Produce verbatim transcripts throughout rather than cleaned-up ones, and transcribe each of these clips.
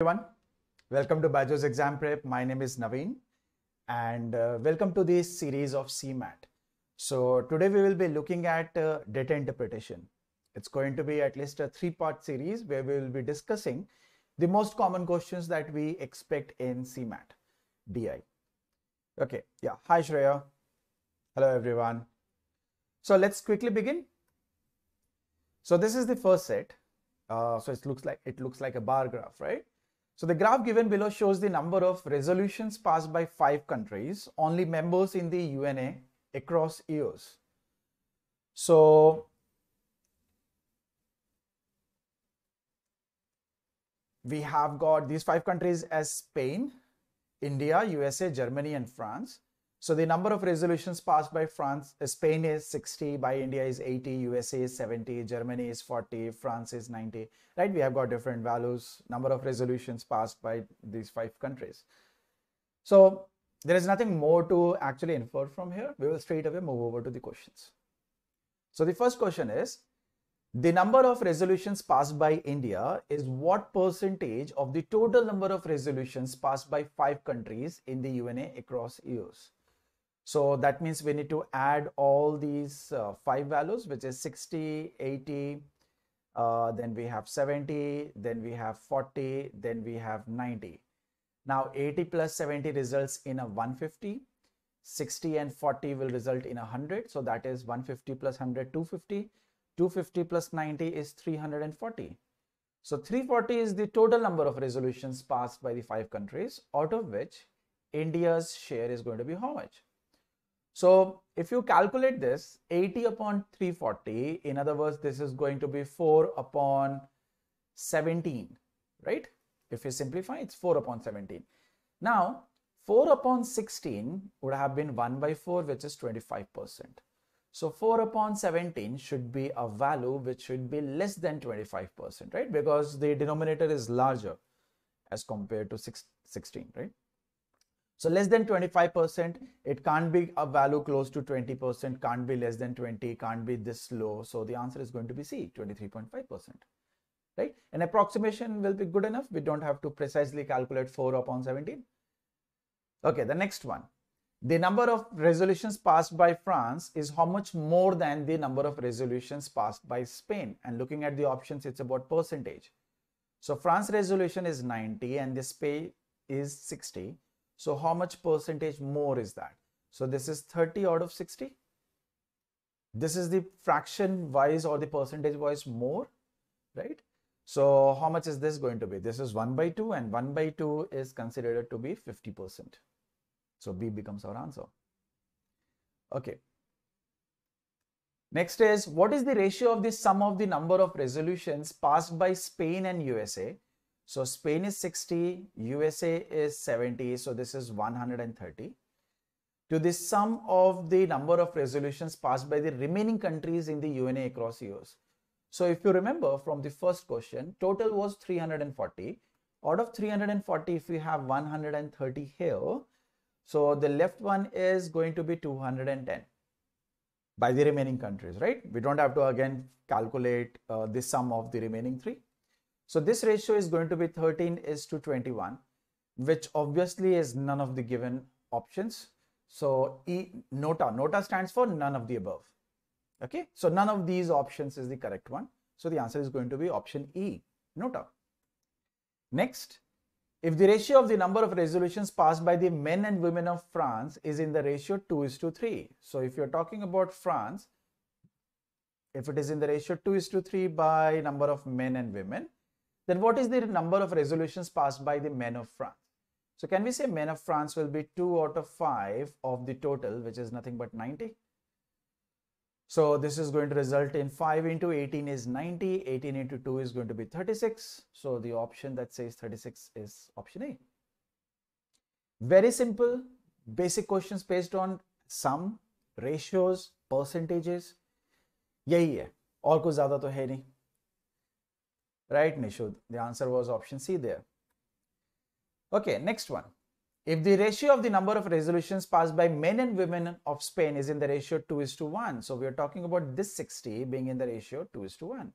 Everyone, welcome to BYJU'S Exam Prep. My name is Naveen and uh, welcome to this series of C MAT. So today we will be looking at uh, data interpretation. It's going to be at least a three-part series where we will be discussing the most common questions that we expect in C MAT, D I. Okay, yeah. Hi Shreya. Hello everyone. So let's quickly begin. So this is the first set. Uh, so it looks like it looks like a bar graph, right? So the graph given below shows the number of resolutions passed by five countries, only members in the U N A across years. So we have got these five countries as Spain, India, U S A, Germany and France. So the number of resolutions passed by France, Spain is sixty, by India is eighty, U S A is seventy, Germany is forty, France is ninety, right? We have got different values, number of resolutions passed by these five countries. So there is nothing more to actually infer from here. We will straight away move over to the questions. So the first question is, the number of resolutions passed by India is what percentage of the total number of resolutions passed by five countries in the U N A across years? So that means we need to add all these uh, five values, which is sixty, eighty, uh, then we have seventy, then we have forty, then we have ninety. Now eighty plus seventy results in a one hundred fifty, sixty and forty will result in a one hundred. So that is one hundred fifty plus one hundred, two hundred fifty, two hundred fifty plus ninety is three hundred forty. So three hundred forty is the total number of resolutions passed by the five countries, out of which India's share is going to be how much? So if you calculate this, eighty upon three hundred forty, in other words, this is going to be four upon seventeen, right? If you simplify, it's four upon seventeen. Now, four upon sixteen would have been one by four, which is twenty-five percent. So four upon seventeen should be a value which should be less than twenty-five percent, right? Because the denominator is larger as compared to sixteen, right? So less than twenty-five percent, it can't be a value close to twenty percent, can't be less than twenty, can't be this low. So the answer is going to be C, twenty-three point five percent, right? An approximation will be good enough. We don't have to precisely calculate four upon seventeen. Okay, the next one. The number of resolutions passed by France is how much more than the number of resolutions passed by Spain? And looking at the options, it's about percentage. So France resolution is ninety and the Spain is sixty. So how much percentage more is that? So this is thirty out of sixty. This is the fraction wise or the percentage wise more, right? So how much is this going to be? This is one by two and one by two is considered to be fifty percent. So B becomes our answer. Okay. Next is, what is the ratio of the sum of the number of resolutions passed by Spain and U S A? So Spain is sixty, U S A is seventy, so this is one hundred thirty. To the sum of the number of resolutions passed by the remaining countries in the U N A across years. So if you remember from the first question, total was three hundred forty. Out of three hundred forty, if we have one hundred thirty here, so the left one is going to be two hundred ten by the remaining countries, right? We don't have to again calculate uh, the sum of the remaining three. So this ratio is going to be thirteen is to twenty-one, which obviously is none of the given options. So E, NOTA, NOTA stands for none of the above. Okay, so none of these options is the correct one. So the answer is going to be option E, NOTA. Next, if the ratio of the number of resolutions passed by the men and women of France is in the ratio two is to three. So if you're talking about France, if it is in the ratio two is to three by number of men and women, then what is the number of resolutions passed by the men of France? So can we say men of France will be two out of five of the total, which is nothing but ninety. So this is going to result in five into eighteen is ninety, eighteen into two is going to be thirty-six. So the option that says thirty-six is option A. Very simple, basic questions based on sum, ratios, percentages. Yahi hai, aur kuch zyada to hai nahi. Right, Nishud, the answer was option C there. Okay, next one. If the ratio of the number of resolutions passed by men and women of Spain is in the ratio two is to one. So we are talking about this sixty being in the ratio two is to one,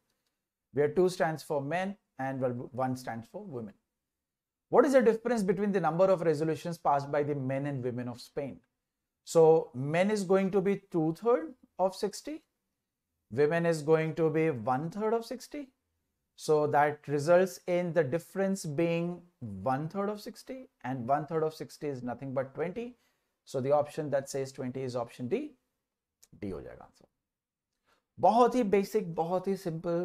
where two stands for men and one stands for women. What is the difference between the number of resolutions passed by the men and women of Spain? So men is going to be two-thirds of sixty. Women is going to be one-third of sixty. So that results in the difference being one-third of sixty, and one-third of sixty is nothing but twenty. So the option that says twenty is option D. D ho jayega answer. बहुत ही basic, बहुत ही simple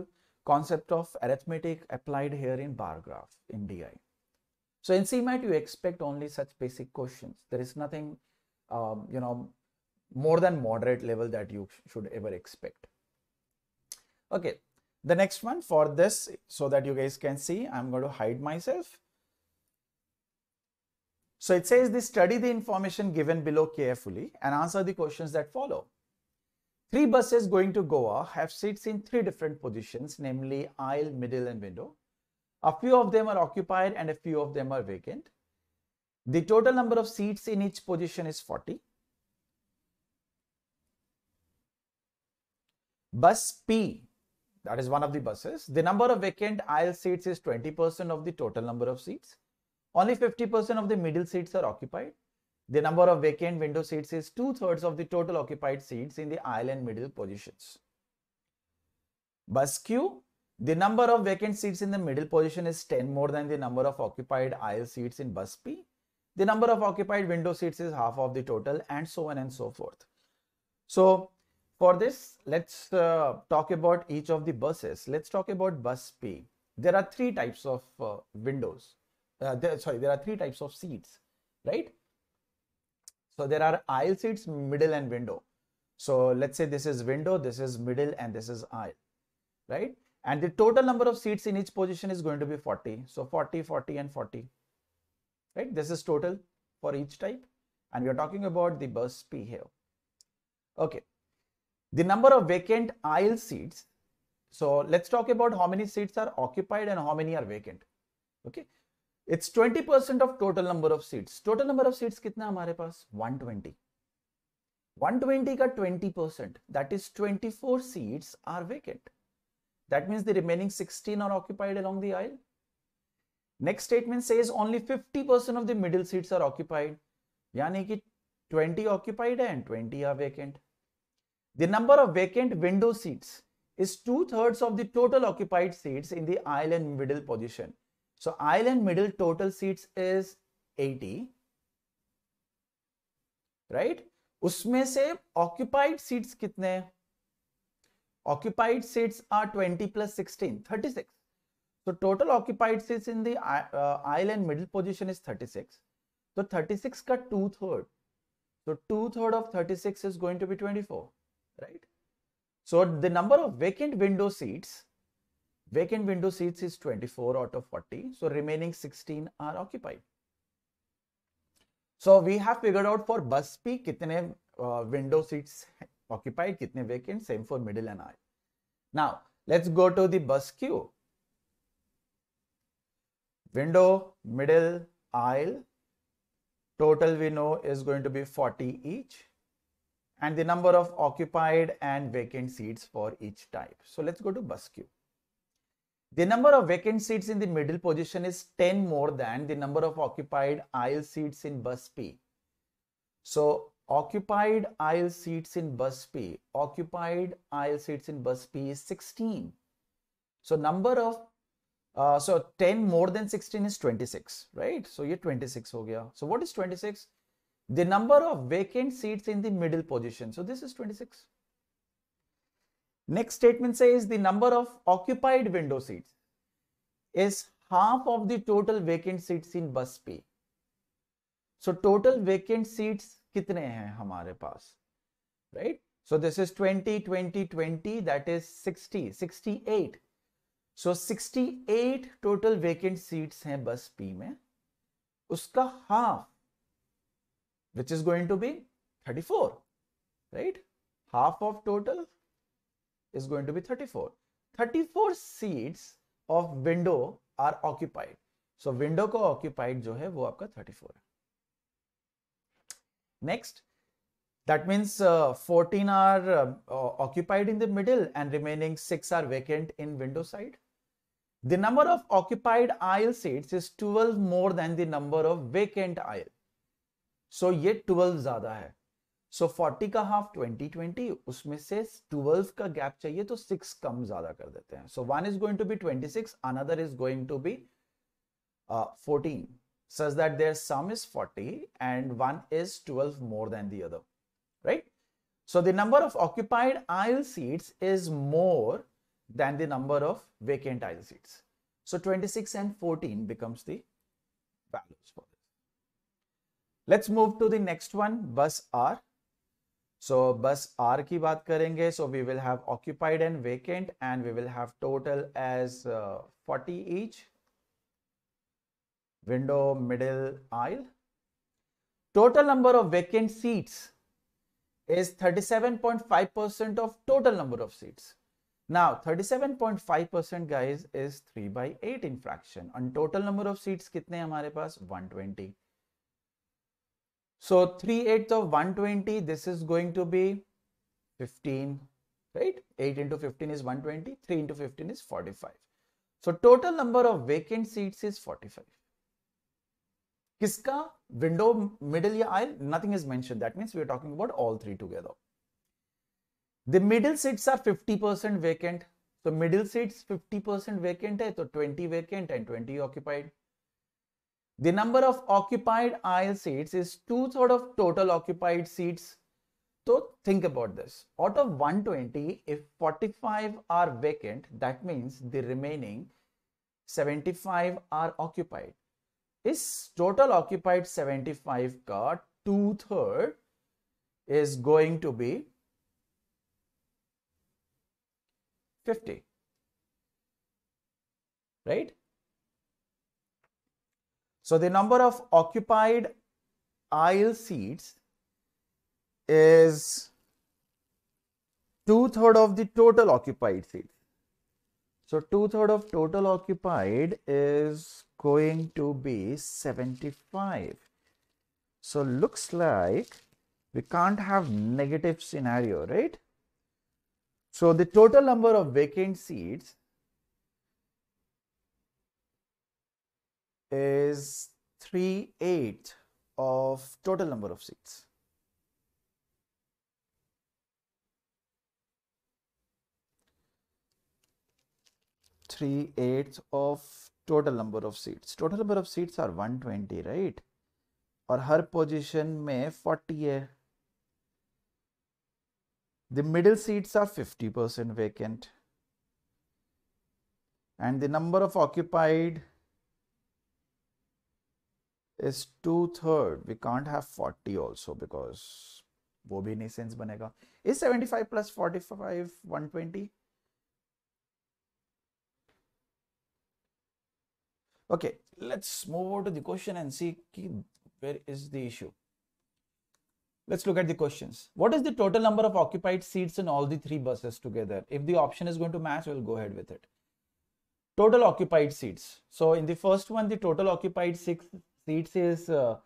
concept of arithmetic applied here in bar graph, in D I. So in C MAT, you expect only such basic questions. There is nothing, um, you know, more than moderate level that you should ever expect. Okay, the next one for this, so that you guys can see, I'm going to hide myself. So it says this: study the information given below carefully and answer the questions that follow. Three buses going to Goa have seats in three different positions, namely aisle, middle and window. A few of them are occupied and a few of them are vacant. The total number of seats in each position is forty. Bus P, that is one of the buses, the number of vacant aisle seats is twenty percent of the total number of seats. Only fifty percent of the middle seats are occupied. The number of vacant window seats is two-thirds of the total occupied seats in the aisle and middle positions. Bus Q, the number of vacant seats in the middle position is ten more than the number of occupied aisle seats in bus P. The number of occupied window seats is half of the total, and so on and so forth. So for this, let's uh, talk about each of the buses. Let's talk about bus P. There are three types of uh, windows. Uh, there, sorry, there are three types of seats, right? So there are aisle seats, middle and window. So let's say this is window, this is middle, and this is aisle, right? And the total number of seats in each position is going to be forty. So forty, forty and forty, right? This is total for each type. And we are talking about the bus P here. Okay. The number of vacant aisle seats. So let's talk about how many seats are occupied and how many are vacant. Okay. It's twenty percent of total number of seats. Total number of seats kitna hamare paas? one hundred twenty. one hundred twenty ka twenty percent. That is twenty-four seats are vacant. That means the remaining sixteen are occupied along the aisle. Next statement says only fifty percent of the middle seats are occupied. Yani ki twenty occupied and twenty are vacant. The number of vacant window seats is two-thirds of the total occupied seats in the aisle and middle position. So aisle and middle total seats is eighty, right? Usme se occupied seats kitne? Occupied seats are twenty plus sixteen, thirty-six. So total occupied seats in the uh, aisle and middle position is thirty-six. So thirty-six ka two-third. So two-third of thirty-six is going to be twenty-four, right? So the number of vacant window seats Vacant window seats is twenty-four out of forty. So remaining sixteen are occupied. So we have figured out for bus P, kitne uh, window seats occupied, kitne vacant, same for middle and aisle. Now let's go to the bus Q. Window, middle, aisle. Total we know is going to be forty each. And the number of occupied and vacant seats for each type. So let's go to bus Q. The number of vacant seats in the middle position is ten more than the number of occupied aisle seats in bus P. So occupied aisle seats in bus P, occupied aisle seats in bus P is sixteen. So number of, uh, so ten more than sixteen is twenty-six, right? So ye twenty-six ho gaya. So what is twenty-six? The number of vacant seats in the middle position. So this is twenty-six. Next statement says the number of occupied window seats is half of the total vacant seats in bus P. So total vacant seats kitne hain hamare paas, right? So this is twenty, twenty, twenty, that is sixty, sixty-eight. So sixty-eight total vacant seats hain bus P mein. Uska half, which is going to be thirty-four, right? Half of total is going to be thirty-four. thirty-four seats of window are occupied. So window ko occupied jo hai, wo aapka thirty-four. Next, that means uh, fourteen are uh, occupied in the middle and remaining six are vacant in window side. The number of occupied aisle seats is twelve more than the number of vacant aisle. So ये twelve ज़्यादा है. So forty का half twenty, twenty, उसमें से twelve का gap चाहिए तो six कम ज़्यादा कर देते हैं. So one is going to be twenty-six, another is going to be uh, fourteen, such that their sum is forty and one is twelve more than the other, right? So the number of occupied aisle seats is more than the number of vacant aisle seats. So twenty-six and fourteen becomes the values for this. Let's move to the next one, bus R. So bus R ki baat karenge. So we will have occupied and vacant, and we will have total as uh, forty each. Window, middle, aisle. Total number of vacant seats is thirty-seven point five percent of total number of seats. Now thirty-seven point five percent guys is three by eight in fraction, and total number of seats kitne hamare paas one hundred twenty. So three eighths of one hundred twenty, this is going to be fifteen, right? eight into fifteen is one hundred twenty, three into fifteen is forty-five. So total number of vacant seats is forty-five. Kiska? Window, middle ya aisle? Nothing is mentioned. That means we are talking about all three together. The middle seats are fifty percent vacant. So middle seats fifty percent vacant hai, so twenty vacant and twenty occupied. The number of occupied aisle seats is two-thirds of total occupied seats. So think about this. Out of one hundred twenty, if forty-five are vacant, that means the remaining seventy-five are occupied. Is total occupied seventy-five ka two-thirds is going to be fifty, right? So the number of occupied aisle seats is two-thirds of the total occupied seats. So two-thirds of total occupied is going to be seventy-five. So looks like we can't have negative scenario, right? So the total number of vacant seats is three-eighths of total number of seats. three-eighths of total number of seats. Total number of seats are one hundred twenty, right? Aur har position mein forty hai. The middle seats are fifty percent vacant. And the number of occupied is two-thirds. We can't have forty also because wo bhi nahi sense banega. Is seventy-five plus forty-five one hundred twenty? Okay, let's move over to the question and see where is the issue. Let's look at the questions. What is the total number of occupied seats in all the three buses together? If the option is going to match, we'll go ahead with it. Total occupied seats. So in the first one, the total occupied six seats is uh,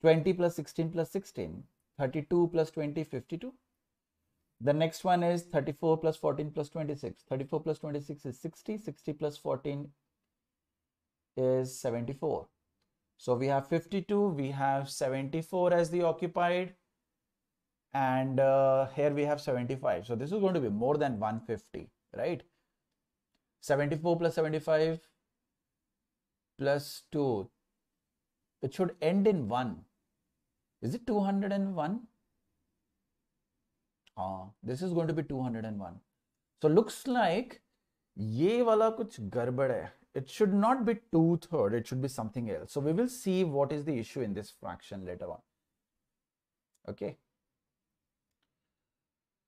twenty plus sixteen plus sixteen, thirty-two plus twenty, fifty-two. The next one is thirty-four plus fourteen plus twenty-six. thirty-four plus twenty-six is sixty, sixty plus fourteen is seventy-four. So we have fifty-two, we have seventy-four as the occupied, and uh, here we have seventy-five. So this is going to be more than one hundred fifty, right? seventy-four plus seventy-five plus two, it should end in one. Is it two hundred one? Ah, this is going to be two hundred one. So looks like ye wala kuch garbad hai. It should not be two-thirds, it should be something else. So we will see what is the issue in this fraction later on. Okay.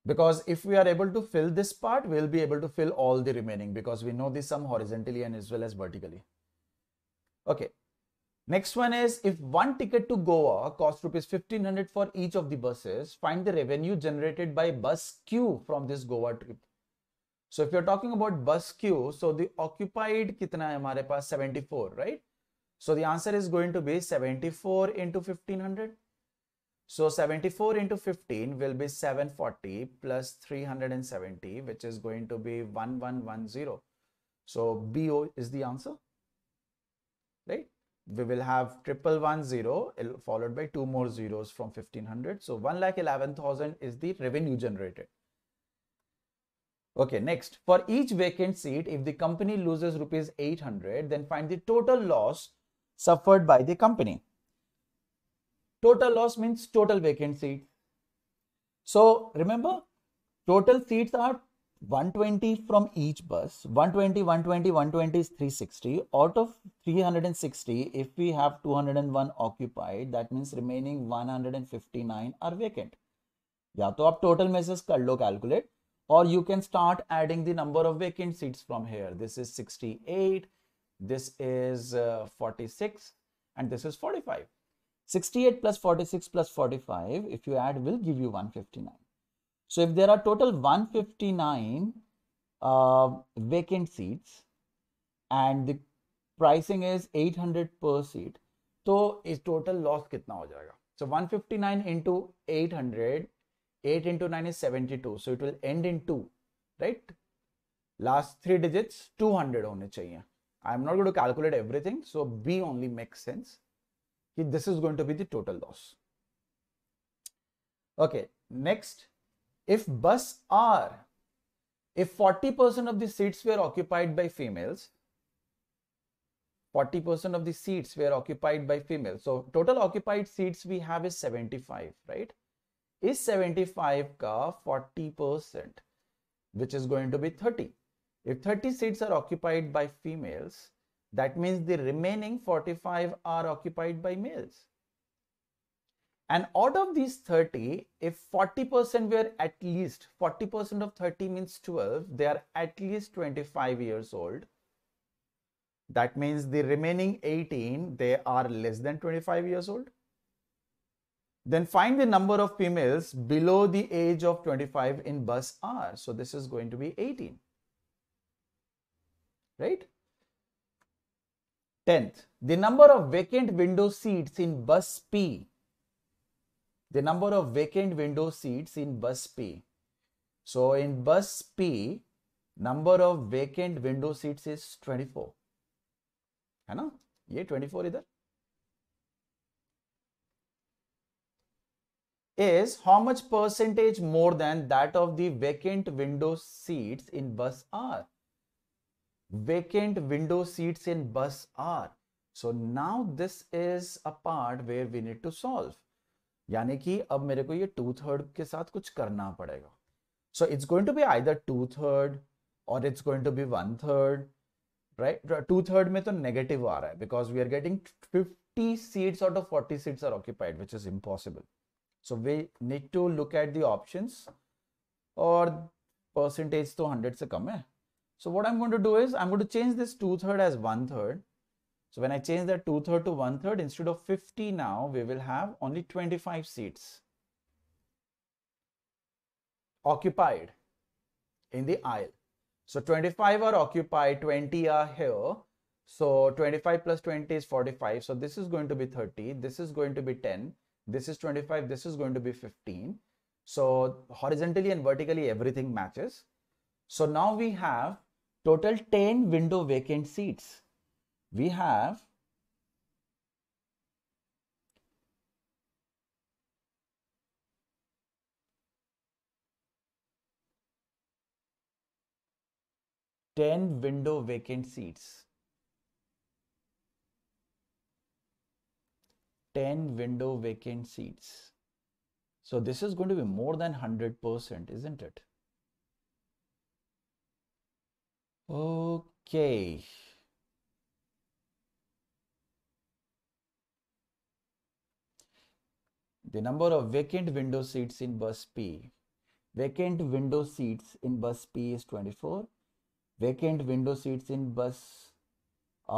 Because if we are able to fill this part, we will be able to fill all the remaining, because we know the sum horizontally and as well as vertically. Okay. Next one is, if one ticket to Goa costs rupees fifteen hundred for each of the buses, find the revenue generated by bus Q from this Goa trip. So if you're talking about bus Q, so the occupied kitna hai hamare paas? seventy-four, right? So the answer is going to be seventy-four into fifteen hundred. So seventy-four into fifteen will be seven hundred forty plus three hundred seventy, which is going to be eleven ten. So B O is the answer, right? We will have triple one zero followed by two more zeros from fifteen hundred. So one lakh eleven thousand is the revenue generated. Okay, next, for each vacant seat, if the company loses rupees eight hundred, then find the total loss suffered by the company. Total loss means total vacant seat. So remember, total seats are one twenty from each bus, one twenty, one twenty, one twenty is three sixty. Out of three hundred sixty, if we have two hundred one occupied, that means remaining one hundred fifty-nine are vacant. Ya to aap total mein se kar lo calculate, or you can start adding the number of vacant seats from here. This is sixty-eight, this is uh, forty-six, and this is forty-five. sixty-eight plus forty-six plus forty-five, if you add, will give you one hundred fifty-nine. So if there are total one hundred fifty-nine uh, vacant seats and the pricing is eight hundred per seat, so is total loss kitna ho jayega? So one hundred fifty-nine into eight hundred, eight into nine is seventy-two. So it will end in two, right? Last three digits, two hundred hone chahiye. I'm not going to calculate everything. So B only makes sense. This is going to be the total loss. Okay, next. If bus R, if forty percent of the seats were occupied by females, forty percent of the seats were occupied by females. So total occupied seats we have is seventy-five, right? Is seventy-five ka forty percent, which is going to be thirty. If thirty seats are occupied by females, that means the remaining forty-five are occupied by males. And out of these thirty, if forty percent were at least, forty percent of thirty means twelve, they are at least twenty-five years old. That means the remaining eighteen, they are less than twenty-five years old. Then find the number of females below the age of twenty-five in bus R. So this is going to be eighteen, right? tenth, the number of vacant window seats in bus P. The number of vacant window seats in bus P. So in bus P, number of vacant window seats is twenty-four. Hai na? Ye twenty-four idhar. Is how much percentage more than that of the vacant window seats in bus R? Vacant window seats in bus R. So now this is a part where we need to solve. यानी कि अब मेरे को ये two third के साथ कुछ करना पड़ेगा. So it's going to be either two third or it's going to be one third, right? Two third में तो negative आ रहा है because we are getting fifty seats out of forty seats are occupied, which is impossible. So we need to look at the options, और percentage तो one hundred से कम है. So what I'm going to do is I'm going to change this two third as one third. So when I change that two-third to one-third, instead of fifty now, we will have only twenty-five seats occupied in the aisle. So twenty-five are occupied, twenty are here. So twenty-five plus twenty is forty-five. So this is going to be thirty. This is going to be ten. This is twenty-five. This is going to be fifteen. So horizontally and vertically, everything matches. So now we have total ten window vacant seats. We have ten window vacant seats. ten window vacant seats. So this is going to be more than one hundred percent, isn't it? Okay. The number of vacant window seats in bus P. Vacant window seats in bus P is twenty-four. Vacant window seats in bus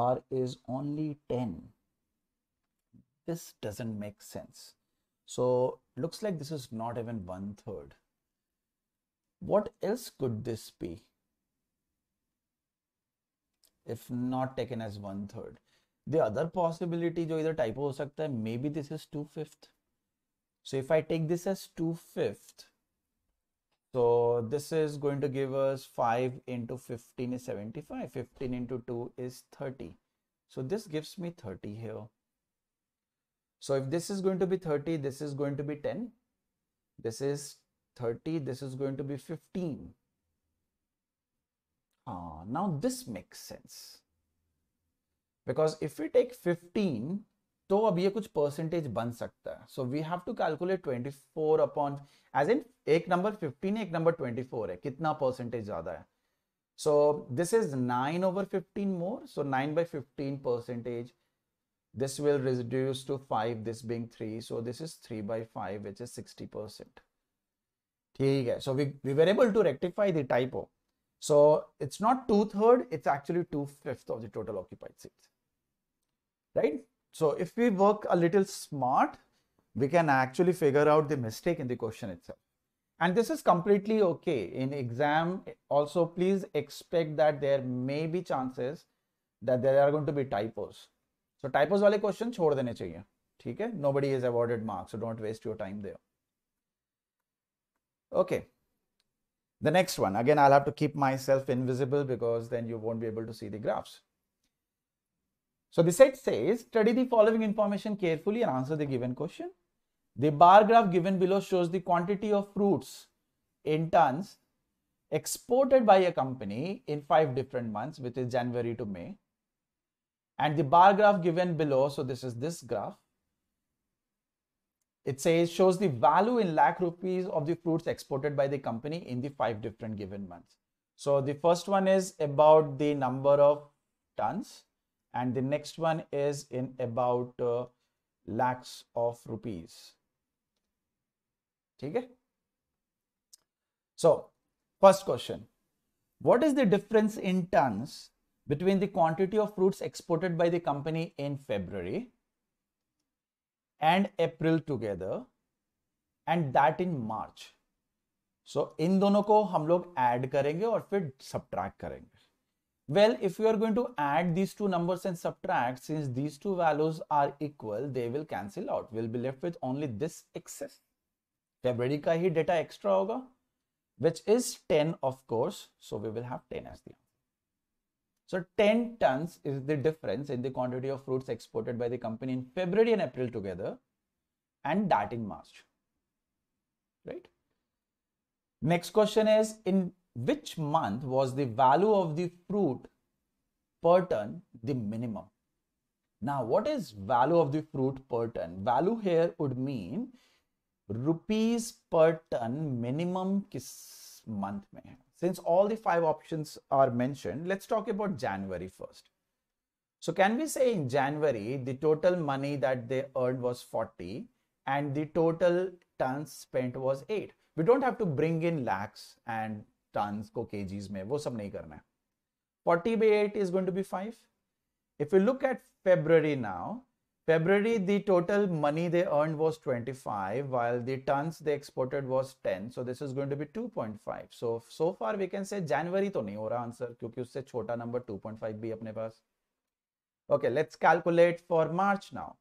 R is only ten. This doesn't make sense. So looks like this is not even one third. What else could this be? If not taken as one third. The other possibility jo idhar typo ho sakta hai, maybe this is two fifths. So if I take this as two fifths, So this is going to give us five into fifteen is seventy-five, fifteen into two is thirty. So this gives me thirty here. So if this is going to be thirty, this is going to be ten. This is thirty, this is going to be fifteen. Ah, now this makes sense. Because if we take fifteen, so ab ye kuch percentage ban sakta hai. So we have to calculate twenty-four upon, as in ek number fifteen hai, ek number twenty-four hai. Kitna percentage zyada hai. So this is nine over fifteen more. So nine by fifteen percentage. This will reduce to five, this being three. So this is three by five, which is sixty percent. Theek hai. So we, we were able to rectify the typo. So it's not two-thirds, it's actually two-fifths of the total occupied seats. Right? So if we work a little smart, we can actually figure out the mistake in the question itself. And this is completely okay. In exam, also please expect that there may be chances that there are going to be typos. So typos wale question chhod dene chahiye. Theek hai? Nobody is awarded marks, so don't waste your time there. Okay. The next one, again, I'll have to keep myself invisible because then you won't be able to see the graphs. So the set says, study the following information carefully and answer the given question. The bar graph given below shows the quantity of fruits in tons exported by a company in five different months, which is January to May. And the bar graph given below, so this is this graph. It says, shows the value in lakh rupees of the fruits exported by the company in the five different given months. So the first one is about the number of tons. And the next one is in about uh, lakhs of rupees. Okay? So, first question. What is the difference in tons between the quantity of fruits exported by the company in February and April together and that in March? So, in dono ko hum log add karenge aur phir subtract karenge. Well, if you are going to add these two numbers and subtract, since these two values are equal, they will cancel out. We'll be left with only this excess. February ka hi data extra hoga, which is ten, of course. So we will have ten as the answer. So ten tons is the difference in the quantity of fruits exported by the company in February and April together, and that in March. Right? Next question is, in which month was the value of the fruit per ton the minimum? Now, what is value of the fruit per ton? Value here would mean rupees per ton minimum kis month mein hai. Since all the five options are mentioned, let's talk about January first. So can we say in January, the total money that they earned was forty and the total tons spent was eight. We don't have to bring in lakhs and tons ko kgs mein, wo sab nahi karna hai. forty by eight is going to be five. If we look at February now, February the total money they earned was twenty-five while the tons they exported was ten. So this is going to be two point five. So, so far we can say January to nahi ho raha answer kyunki usse chota number two point five bhi apne paas. Okay, let's calculate for March now.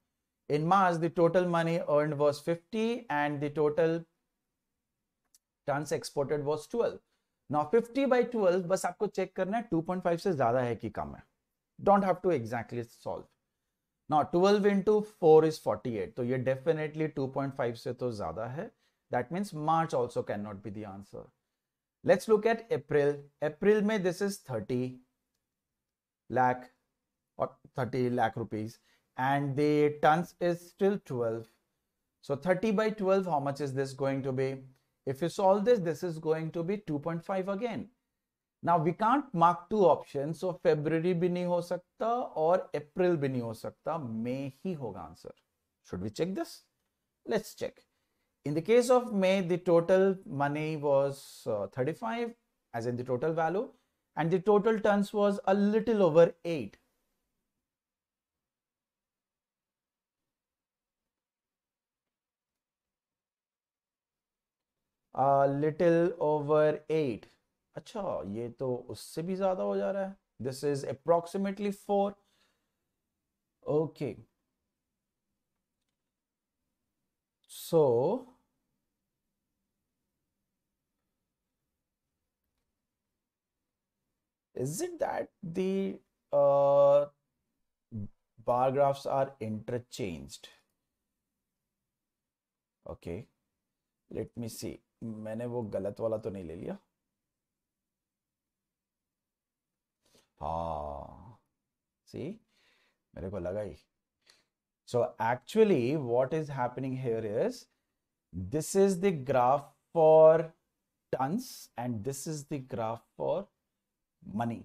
In March, the total money earned was fifty and the total tons exported was twelve. Now fifty by twelve, बस आपको check करना है two point five से ज़्यादा है कि कम है. Don't have to exactly solve. Now twelve into four is forty-eight. तो ये definitely two point five से तो ज़्यादा है. That means March also cannot be the answer. Let's look at April. April में this is thirty lakh or thirty lakh rupees. And the tons is still twelve. So thirty by twelve, how much is this going to be? If you solve this, this is going to be two point five again. Now we can't mark two options. So February bhi nahi ho sakta or April bhi nahi ho sakta. May hi hoga answer. Should we check this? Let's check. In the case of May, the total money was uh, thirty-five as in the total value and the total tons was a little over eight. A little over eight. अच्छा ये तो उससे भी ज़्यादा हो जा रहा है. This is approximately four. Okay. So Is it that the uh, bar graphs are interchanged? Okay, let me see. मैंने वो गलत वाला तो नहीं ले लिया? हाँ, see, मेरे को लगा ही. So actually what is happening here is this is the graph for tons and this is the graph for money.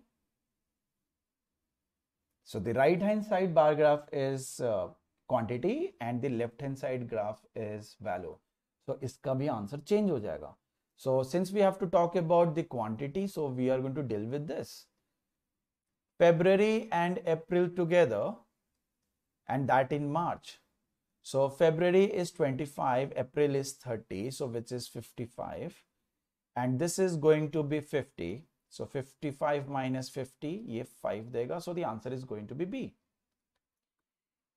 So the right hand side bar graph is uh, quantity and the left hand side graph is value. So iska bhi answer change ho jayega. So since we have to talk about the quantity, so we are going to deal with this. February and April together and that in March. So February is twenty-five, April is thirty, so which is fifty-five. And this is going to be fifty. So fifty-five minus fifty, ye five dega. So the answer is going to be B.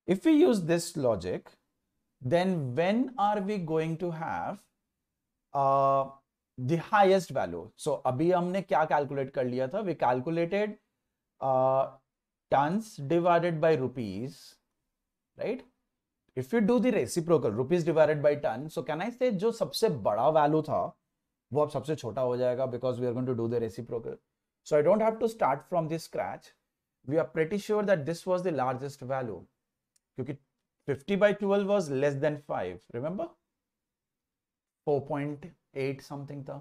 If we use this logic, then when are we going to have uh, the highest value? So abhi humne kya calculate kar liya tha? We calculated uh, tons divided by rupees, right? If you do the reciprocal, rupees divided by ton, so can I say jo sabse bada value tha, wo ab sabse chota ho jayega because we are going to do the reciprocal. So I don't have to start from this scratch. We are pretty sure that this was the largest value. Because fifty by twelve was less than five, remember? four point eight something tha.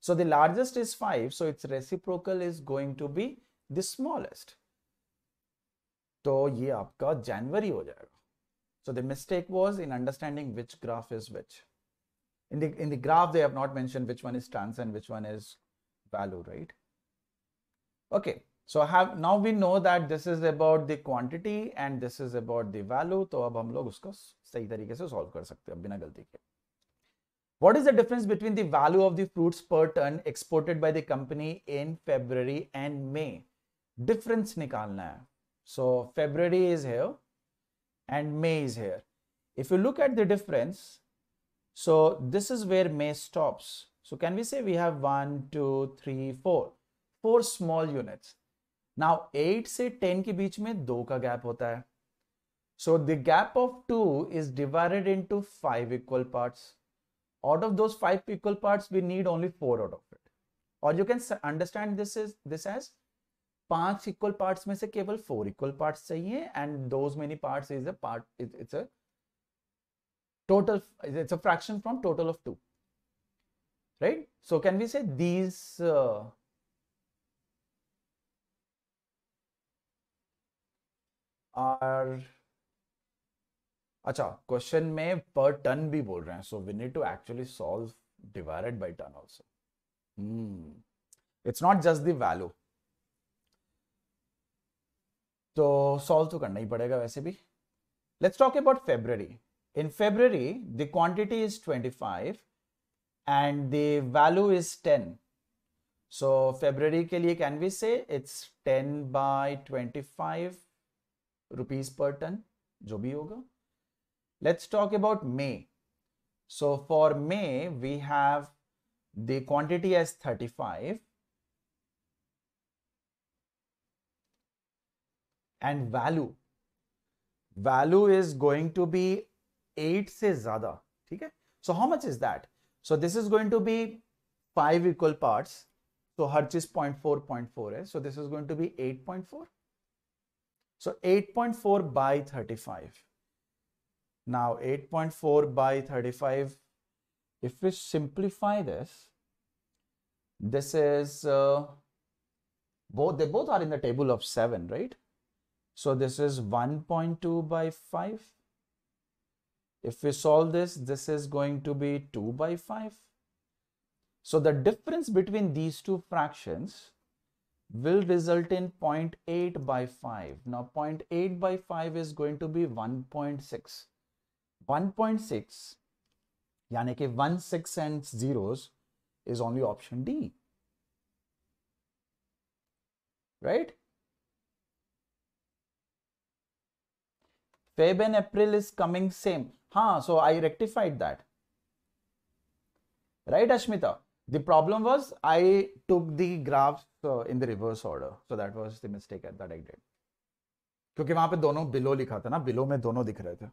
So the largest is five, so its reciprocal is going to be the smallest. So ye aapka January ho jayega. So the mistake was in understanding which graph is which. In the, in the graph, they have not mentioned which one is tons and which one is value, right? Okay, so have, now we know that this is about the quantity and this is about the value. So ab hum log usko sahi tarike se solve kar sakte hain bina galti ke. What is the difference between the value of the fruits per ton exported by the company in February and May? Difference nikalna hai. So February is here and May is here. If you look at the difference, so this is where May stops. So can we say we have one, two, three, four, four small units. Now eight se ten ke beech mein two ka gap hota hai. So the gap of two is divided into five equal parts. Out of those five equal parts, we need only four out of it. Or you can understand this is this as five equal parts mein se keval four equal parts chahiye, and those many parts is a part, it, it's a total, it's a fraction from total of two, right? So can we say these uh, are, acha, question mein per ton bhi bol rahe hain, so we need to actually solve divided by ton also. Hmm. It's not just the value. So solve to karna hi padega वैसे भी. Let's talk about February. In February, the quantity is twenty-five and the value is ten. So February ke liye can we say it's ten by twenty-five rupees per ton, jo bhi hoga. Let's talk about May. So for May, we have the quantity as thirty-five. And value value is going to be eight se zyada, okay? So how much is that? So this is going to be five equal parts, so har cheez zero point four zero point four hai, so this is going to be eight point four, so eight point four by thirty-five. Now eight point four by thirty-five, if we simplify this, this is uh, both they both are in the table of seven, right? So this is one point two by five. If we solve this, this is going to be two by five. So the difference between these two fractions will result in zero point eight by five. Now zero point eight by five is going to be one point six. one point six, yani ke one, six and zeros is only option D, right? Feb and April is coming same. Ha, so I rectified that. Right, Ashmita? The problem was I took the graphs uh, in the reverse order. So that was the mistake that I did. Because वहाँ पे दोनों below लिखा था ना, below में दोनों दिख रहे थे.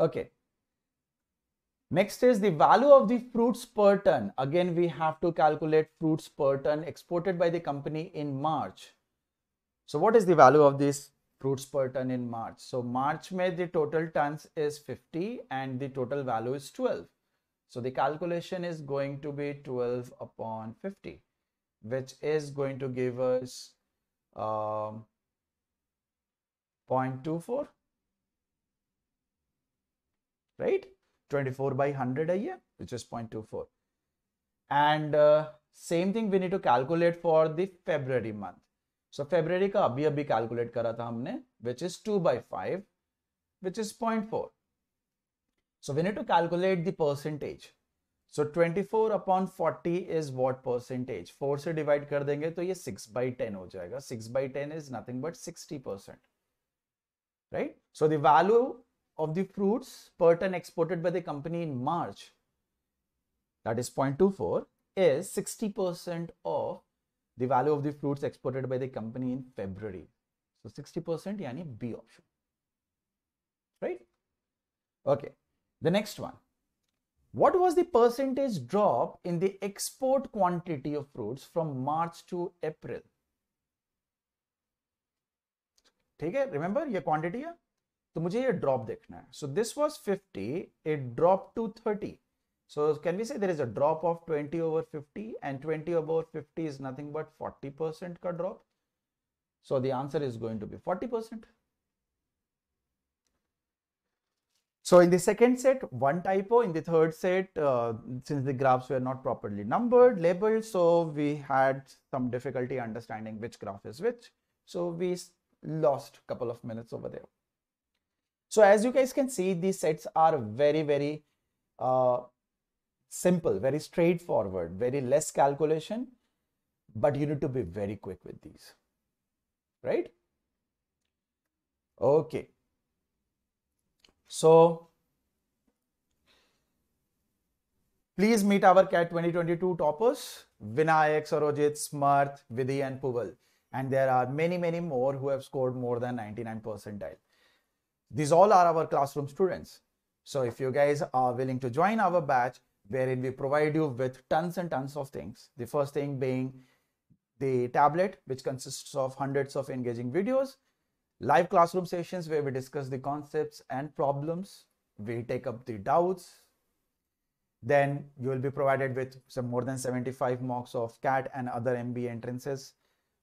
Okay. Next is the value of the fruits per ton. Again, we have to calculate fruits per ton exported by the company in March. So what is the value of these fruits per ton in March? So March mein the total tons is fifty and the total value is twelve. So the calculation is going to be twelve upon fifty, which is going to give us um, zero point two four, right? twenty-four by one hundred a year, which is zero point two four. And uh, same thing we need to calculate for the February month. So February ka abhi abhi calculate kara tha humne, which is two by five, which is zero point four. So we need to calculate the percentage. So twenty-four upon forty is what percentage? four se divide kar denge to ye six by ten ho jayega. six by ten is nothing but sixty percent, right? So the value of the fruits per ton exported by the company in March, that is zero point two four, is sixty percent of the value of the fruits exported by the company in February. So sixty percent yani B option, right? Okay, the next one. What was the percentage drop in the export quantity of fruits from March to April? ठीक है, remember ये quantity है, तो मुझे ये drop देखना है. So this was fifty, it dropped to thirty. So can we say there is a drop of twenty over fifty, and twenty over fifty is nothing but forty percent ka drop. So the answer is going to be forty percent. So in the second set, one typo. In the third set, uh, since the graphs were not properly numbered, labeled, so we had some difficulty understanding which graph is which. So we lost a couple of minutes over there. So as you guys can see, these sets are very, very uh, simple, very straightforward, very less calculation, but you need to be very quick with these, right? Okay. So please meet our CAT twenty twenty-two toppers, Vinayak, Sarojit, Smarth, Vidhi and Puval. And there are many, many more who have scored more than ninety-nine percentile. These all are our classroom students. So if you guys are willing to join our batch, wherein we provide you with tons and tons of things, the first thing being the tablet, which consists of hundreds of engaging videos, live classroom sessions where we discuss the concepts and problems, we take up the doubts, then you will be provided with some more than seventy-five mocks of CAT and other M B A entrances,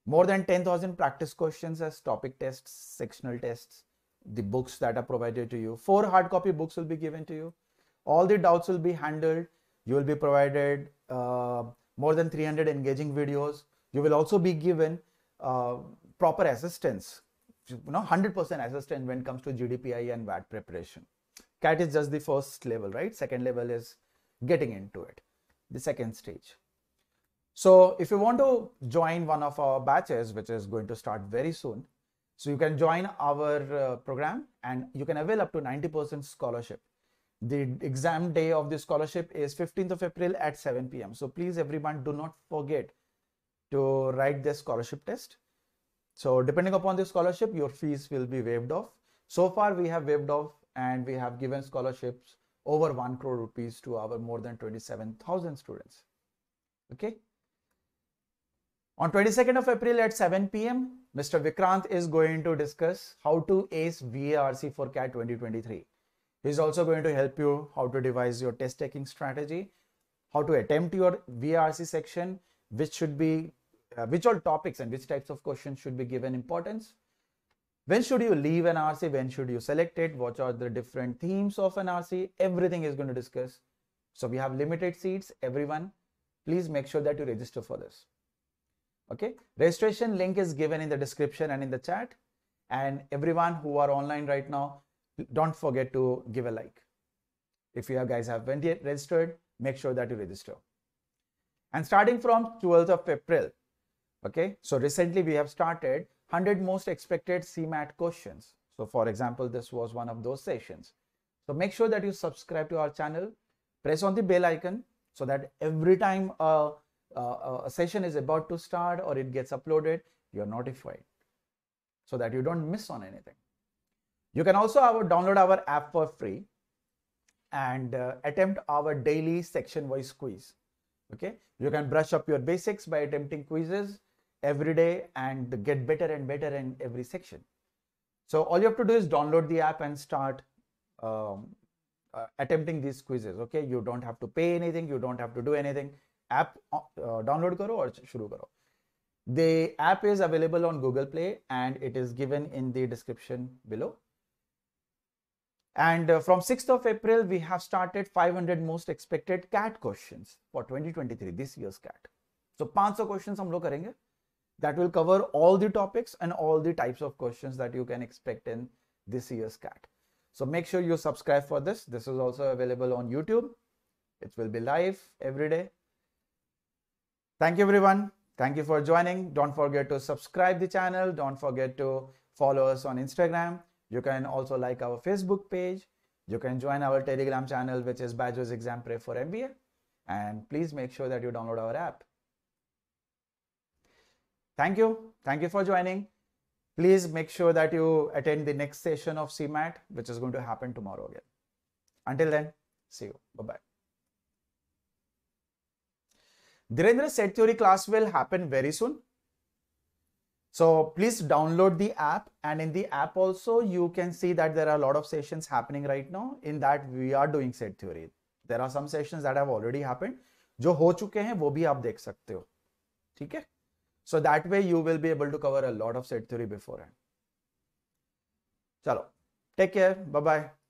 more than ten thousand practice questions as topic tests, sectional tests, the books that are provided to you, four hard copy books will be given to you. All the doubts will be handled. You will be provided uh, more than three hundred engaging videos. You will also be given uh, proper assistance, you know, one hundred percent assistance when it comes to G D P I and V A T preparation. CAT is just the first level, right? Second level is getting into it, the second stage. So if you want to join one of our batches, which is going to start very soon, so you can join our uh, program and you can avail up to ninety percent scholarship. The exam day of the scholarship is fifteenth of April at seven p m So please everyone, do not forget to write this scholarship test. So depending upon the scholarship, your fees will be waived off. So far we have waived off and we have given scholarships over one crore rupees to our more than twenty-seven thousand students. Okay. On twenty-second of April at seven p m, Mister Vikrant is going to discuss how to ace V A R C for CAT twenty twenty-three. He is also going to help you how to devise your test taking strategy, how to attempt your V A R C section, which should be, uh, which all topics and which types of questions should be given importance. When should you leave an R C? When should you select it? What are the different themes of an R C? Everything is going to discuss. So we have limited seats. Everyone, please make sure that you register for this. Okay, registration link is given in the description and in the chat, and everyone who are online right now, don't forget to give a like. If you guys haven't yet registered, make sure that you register. And starting from twelfth of April, okay, so recently we have started one hundred most expected C MAT questions. So for example, this was one of those sessions. So make sure that you subscribe to our channel, press on the bell icon so that every time a, a, a session is about to start or it gets uploaded, you're notified so that you don't miss on anything. You can also our, download our app for free and uh, attempt our daily section-wise quiz. Okay, you can brush up your basics by attempting quizzes every day and get better and better in every section. So all you have to do is download the app and start um, uh, attempting these quizzes. Okay, you don't have to pay anything, you don't have to do anything. App uh, download karo or shuru karo. The app is available on Google Play and it is given in the description below. And uh, from sixth of April, we have started five hundred most expected C A T questions for twenty twenty-three, this year's C A T. So five hundred questions hum log karenge. That will cover all the topics and all the types of questions that you can expect in this year's C A T. So make sure you subscribe for this. This is also available on YouTube. It will be live every day. Thank you, everyone. Thank you for joining. Don't forget to subscribe the channel. Don't forget to follow us on Instagram. You can also like our Facebook page. You can join our Telegram channel, which is BYJU'S Exam Prep for M B A. And please make sure that you download our app. Thank you. Thank you for joining. Please make sure that you attend the next session of C MAT, which is going to happen tomorrow again. Until then, see you. Bye-bye. Dhirendra's set theory class will happen very soon. So please download the app, and in the app also you can see that there are a lot of sessions happening right now. In that we are doing set theory. There are some sessions that have already happened. जो हो चुके हैं वो भी आप देख सकते हो. ठीक है? So that way you will be able to cover a lot of set theory beforehand. Chalo. Take care. Bye-bye.